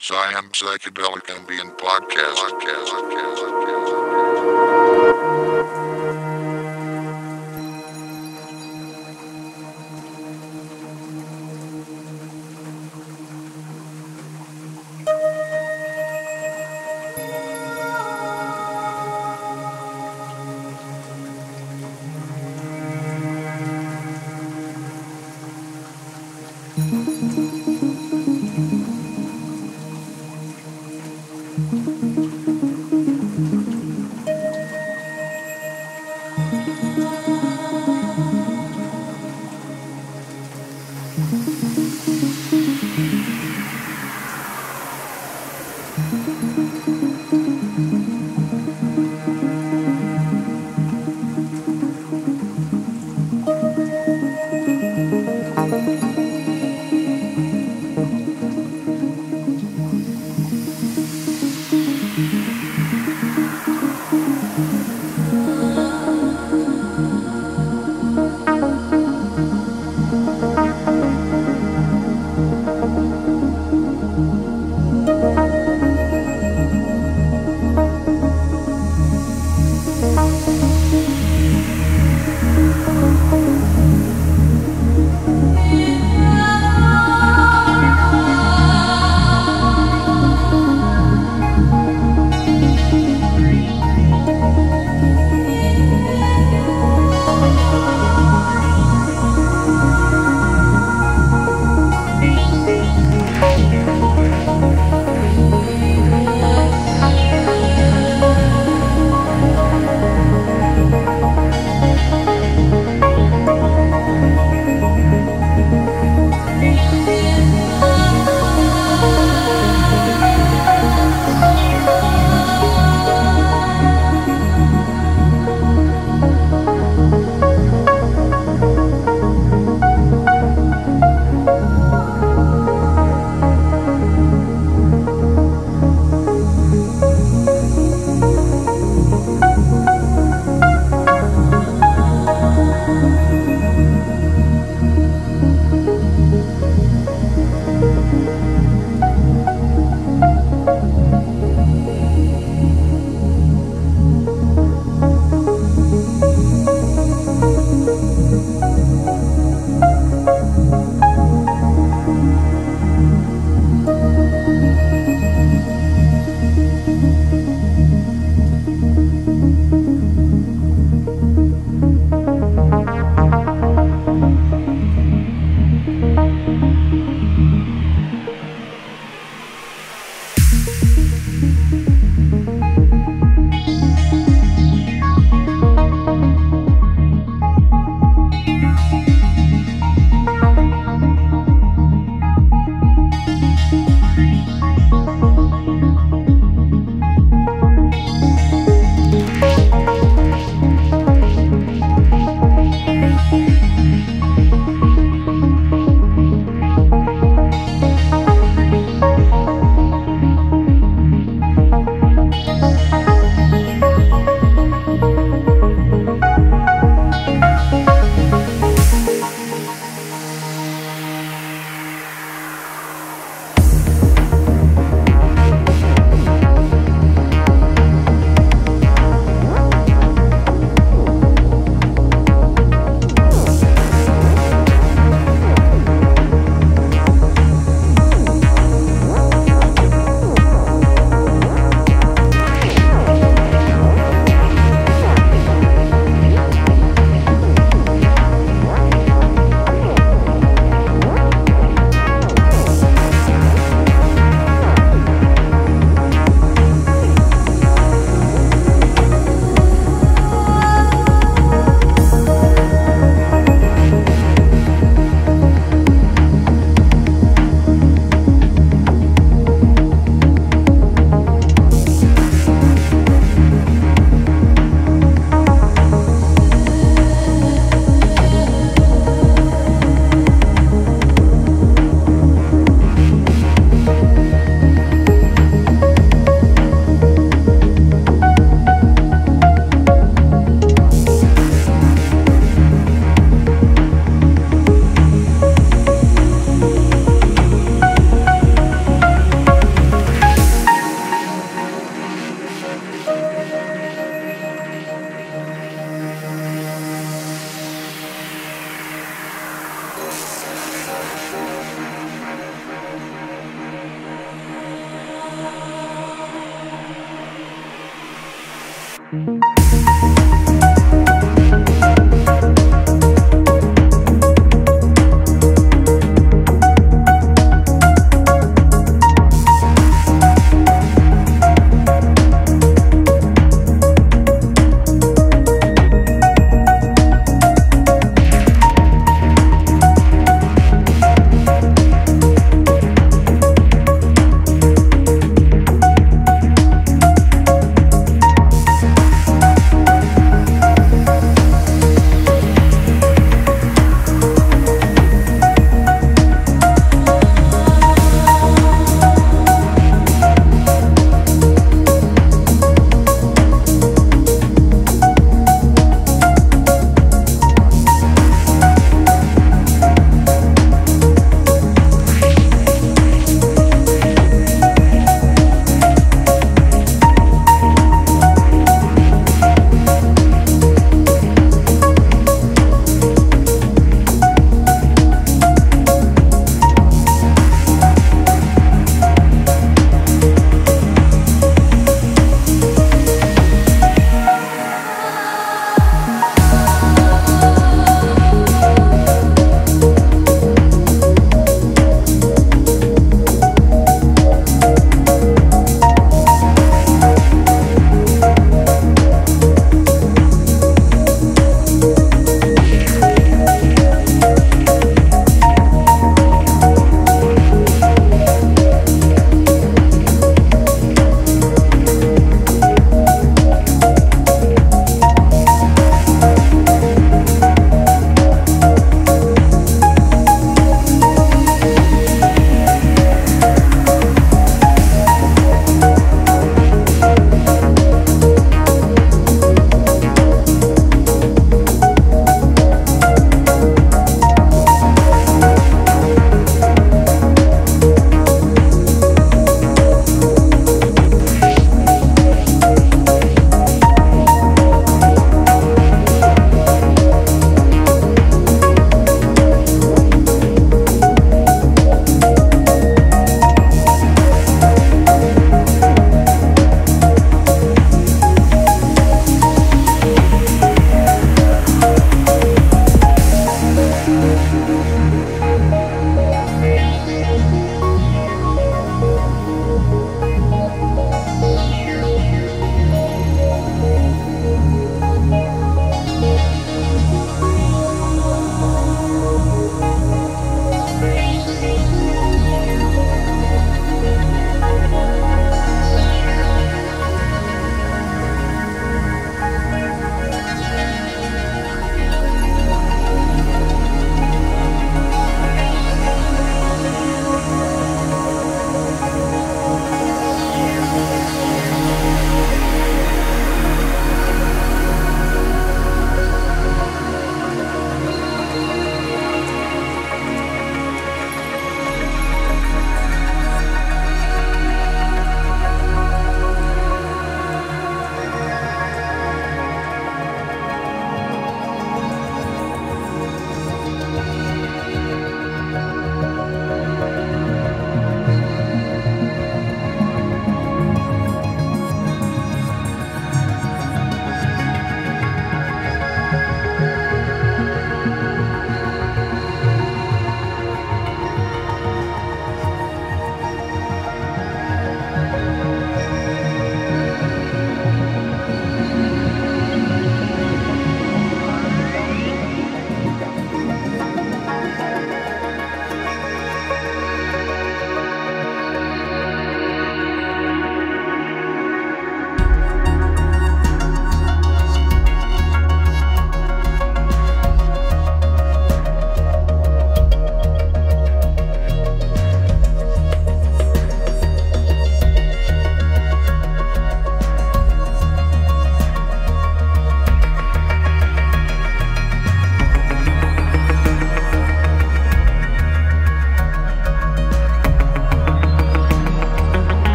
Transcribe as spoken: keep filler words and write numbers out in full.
PsyAmb Psychedelic Ambient Podcast. Podcast. Podcast. Thank you.